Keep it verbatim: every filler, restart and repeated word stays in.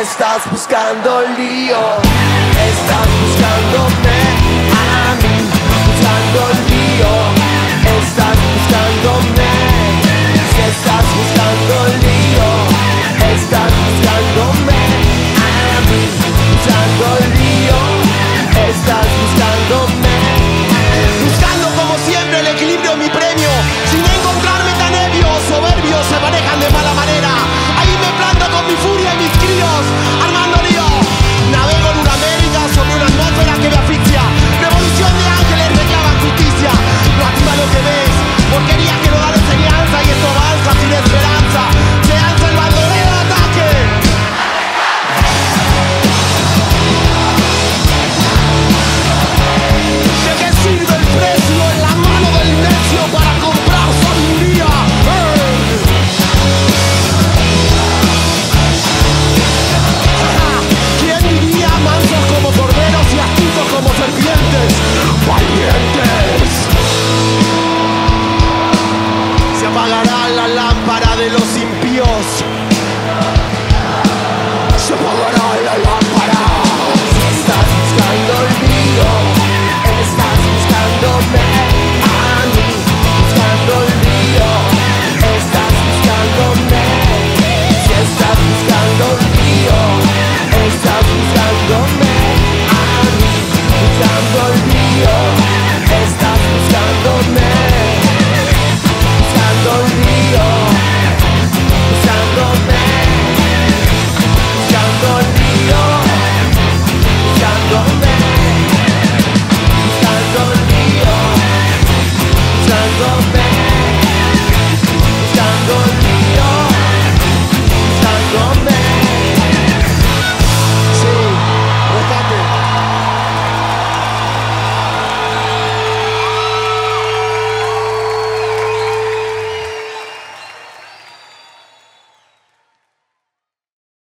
Estás buscando lío, estás buscando